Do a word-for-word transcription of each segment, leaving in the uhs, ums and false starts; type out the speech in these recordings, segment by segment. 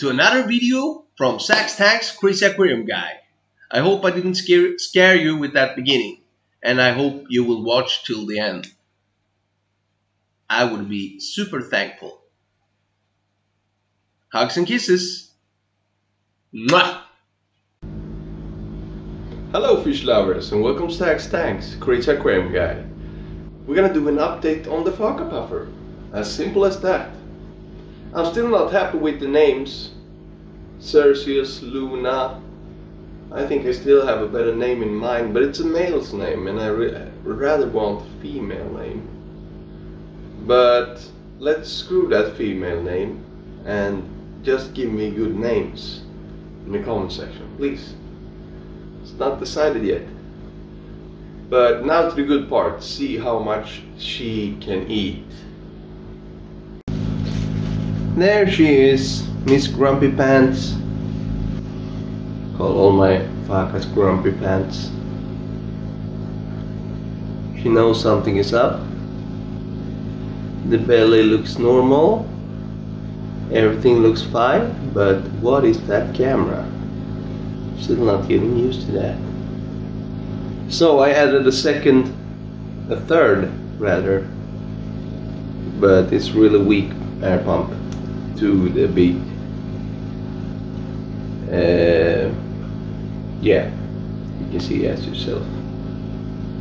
to another video from Zacks Tanks, Crazy Aquarium Guy. I hope I didn't scare, scare you with that beginning, and I hope you will watch till the end. I would be super thankful. Hugs and kisses. Mwah! Hello fish lovers and welcome to Zacks Tanks, Crazy Aquarium Guy. We're gonna do an update on the Fahaka Puffer. As simple as that. I'm still not happy with the names. Cerseus, Luna. I think I still have a better name in mind, but it's a male's name and I rather want a female name. But let's screw that female name and just give me good names in the comment section, please. It's not decided yet. But now to the good part, see how much she can eat. There she is, Miss Grumpy Pants. Call all my Fahakas Grumpy Pants. She knows something is up. The belly looks normal. Everything looks fine, but what is that camera? Still not getting used to that. So I added a second, a third rather, but it's really weak air pump to the beak. Uh, yeah, you can see as yourself,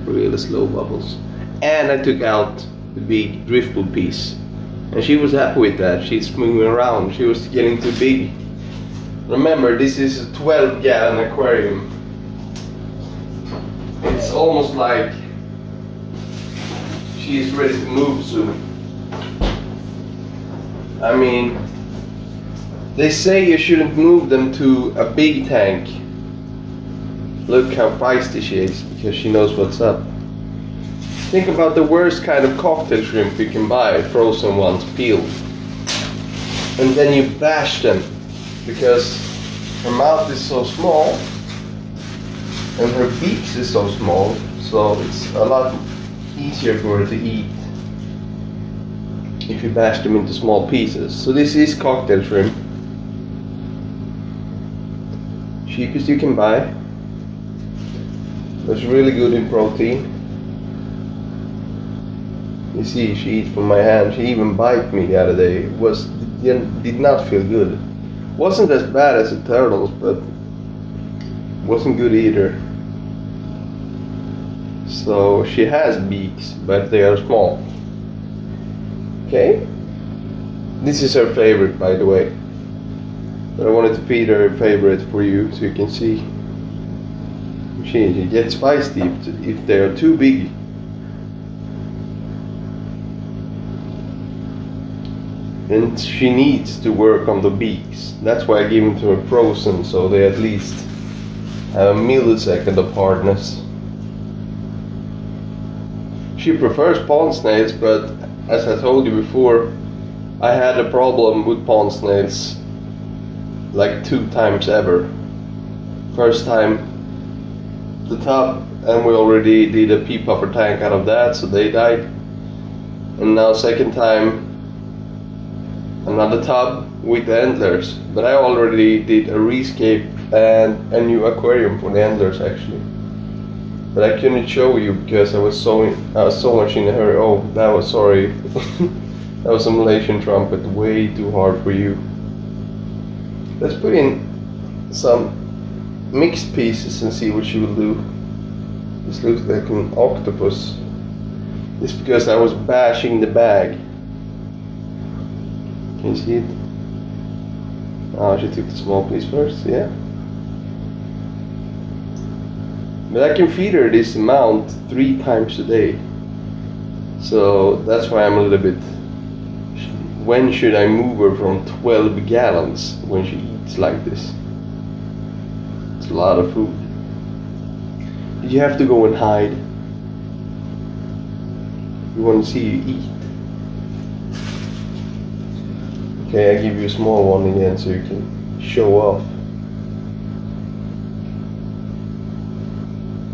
really slow bubbles. And I took out the big driftwood piece, and she was happy with that. She's moving around. She was getting too big. Remember, this is a twelve gallon aquarium. It's almost like she's ready to move soon. I mean, they say you shouldn't move them to a big tank. Look how feisty she is, because she knows what's up. Think about the worst kind of cocktail shrimp you can buy, frozen ones, peeled. And then you bash them, because her mouth is so small, and her beak is so small, so it's a lot easier for her to eat if you bash them into small pieces. So this is cocktail shrimp. Cheapest you can buy. That's really good in protein. You see, she eats from my hand. She even bit me the other day. It was, did not feel good. Wasn't as bad as the turtles, but wasn't good either. So she has beaks, but they are small. Okay, this is her favorite, by the way, but I wanted to feed her favorite for you so you can see. She, she gets feisty if they are too big. And she needs to work on the beaks. That's why I give them to her frozen, so they at least have a millisecond of hardness. She prefers pond snails, but as I told you before, I had a problem with pond snails like two times ever. First time the top, and we already did a pea puffer tank out of that, so they died. And now second time, another tub with the antlers. But I already did a rescape and a new aquarium for the antlers actually. But I couldn't show you because I was so in, I was so much in a hurry. Oh, that was sorry. That was a Malaysian trumpet, way too hard for you. Let's put in some mixed pieces and see what she will do. This looks like an octopus. It's because I was bashing the bag. Can you see it? Oh, she took the small piece first, yeah. But I can feed her this amount three times a day. So that's why I'm a little bit... When should I move her from twelve gallons when she eats like this? It's a lot of food. You have to go and hide. We want to see you eat. Okay, I give you a small one again so you can show off.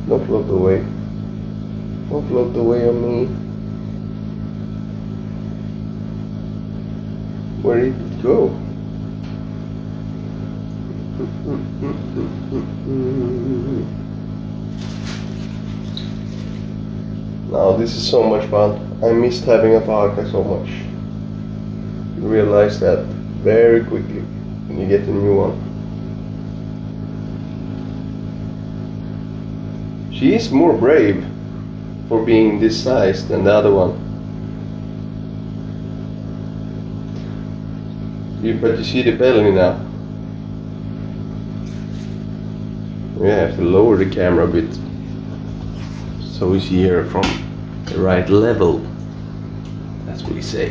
Don't float away. Don't float away on me. Where did it go? Now this is so much fun. I missed having a Fahaka so much. You realize that very quickly when you get a new one. She is more brave for being this size than the other one. You, but you see the balcony now. We have to lower the camera a bit so we see her from the right level. That's what we say.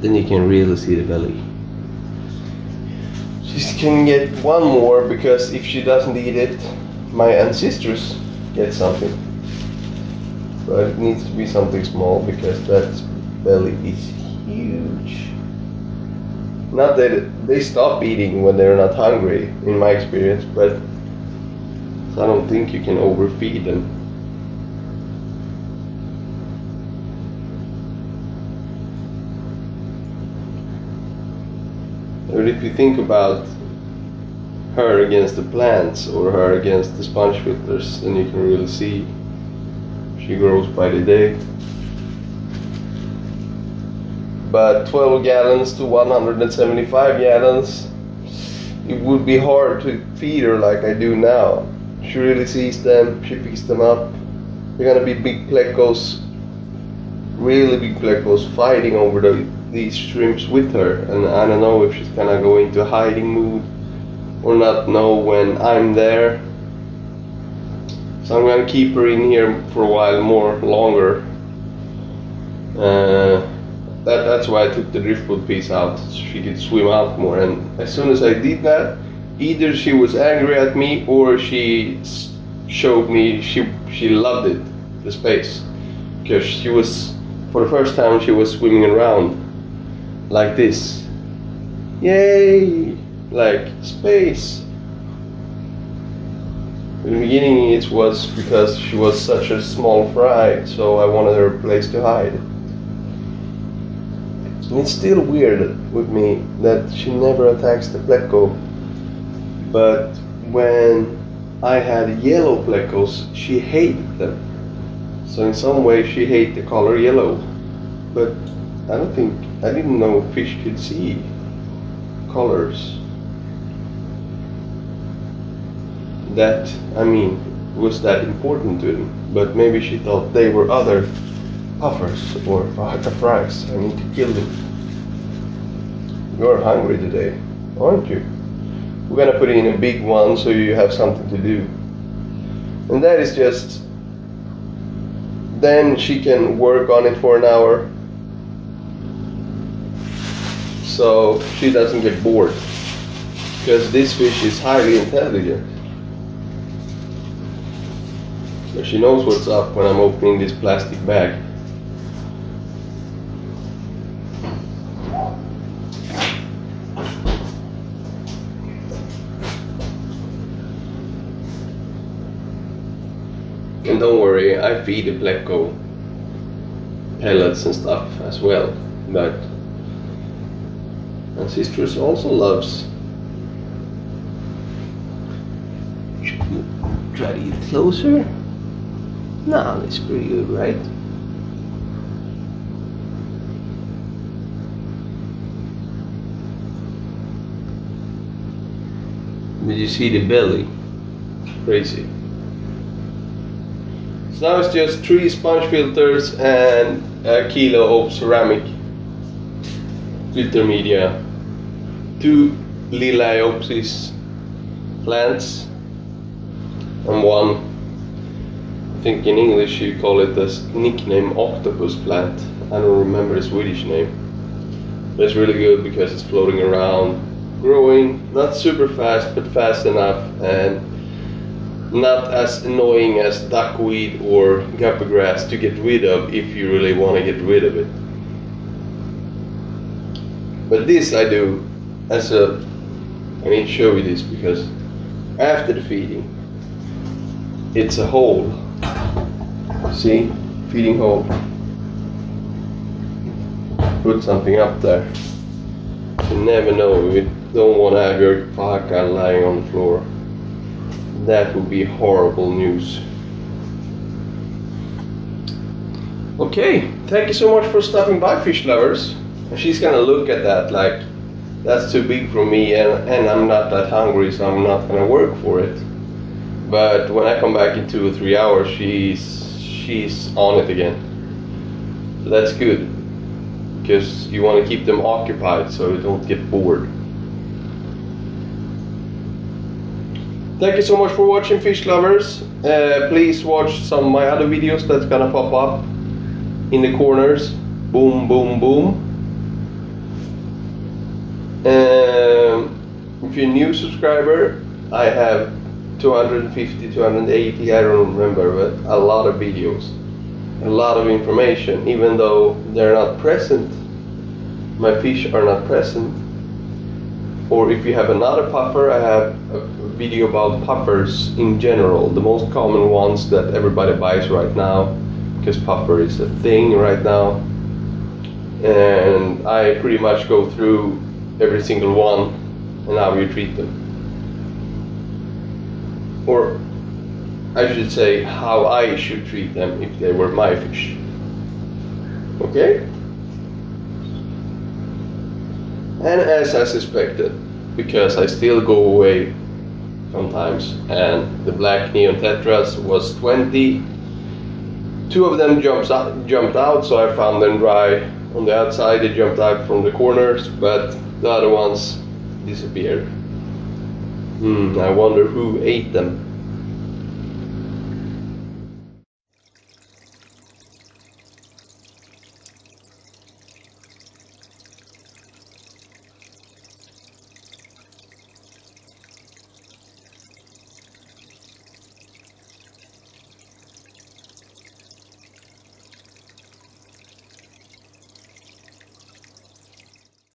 Then you can really see the belly. She can get one more because if she doesn't eat it, my ancestors get something. But it needs to be something small because that belly is huge. Not that they stop eating when they're not hungry, in my experience, but I don't think you can overfeed them. But if you think about her against the plants or her against the sponge filters, then you can really see she grows by the day. But twelve gallons to one hundred seventy-five gallons, it would be hard to feed her like I do now. She really sees them, she picks them up. They're gonna be big plecos, really big plecos, fighting over the, these shrimps with her. And I don't know if she's gonna go into hiding mood or not know when I'm there. So I'm gonna keep her in here for a while more, longer. Uh, That, that's why I took the driftwood piece out, so she could swim out more. And as soon as I did that, either she was angry at me or she showed me she she loved it, the space, because she was, for the first time, she was swimming around like this, yay, like space. In the beginning, it was because she was such a small fry, so I wanted her a place to hide. And it's still weird with me that she never attacks the pleco, but when I had yellow plecos, she hated them. So in some way she hated the color yellow, but I don't think, I didn't know fish could see colors. That, I mean, was that important to them, but maybe she thought they were other puffers or Fahaka fries. I need to kill them. You're hungry today, aren't you? We're gonna put in a big one so you have something to do. And that is just... Then she can work on it for an hour. So she doesn't get bored. Because this fish is highly intelligent. So she knows what's up when I'm opening this plastic bag. And don't worry, I feed the pleco pellets and stuff as well, but my sisters also loves. Should we try to get closer? No, that's pretty good, right? Did you see the belly? Crazy. So now it's just three sponge filters and a kilo of ceramic filter media, two liliopsis plants, and one, I think in English you call it the nickname octopus plant. I don't remember the Swedish name. But it's really good because it's floating around, growing, not super fast, but fast enough, and not as annoying as duckweed or guppy grass to get rid of if you really want to get rid of it. But this I do as a... I need to show you this because after the feeding it's a hole. See? Feeding hole. Put something up there. You never know if it Don't want to have your Fahaka lying on the floor. That would be horrible news. Okay, thank you so much for stopping by, fish lovers. She's gonna look at that like, that's too big for me, and, and I'm not that hungry, so I'm not gonna work for it. But when I come back in two or three hours, she's, she's on it again. So that's good, because you want to keep them occupied so you don't get bored. Thank you so much for watching, fish lovers. Uh, please watch some of my other videos that's gonna pop up in the corners. Boom, boom, boom. Um, if you're a new subscriber, I have two hundred fifty, two hundred eighty, I don't remember, but a lot of videos, a lot of information, even though they're not present, my fish are not present. Or if you have another puffer, I have a video about puffers in general, the most common ones that everybody buys right now, because puffer is a thing right now, and I pretty much go through every single one and how you treat them. Or I should say how I should treat them if they were my fish. Okay? And as I suspected, because I still go away sometimes, and the Black Neon Tetras was twenty. Two of them jumps out, jumped out, so I found them dry on the outside. They jumped out from the corners, but the other ones disappeared. Hmm, I wonder who ate them.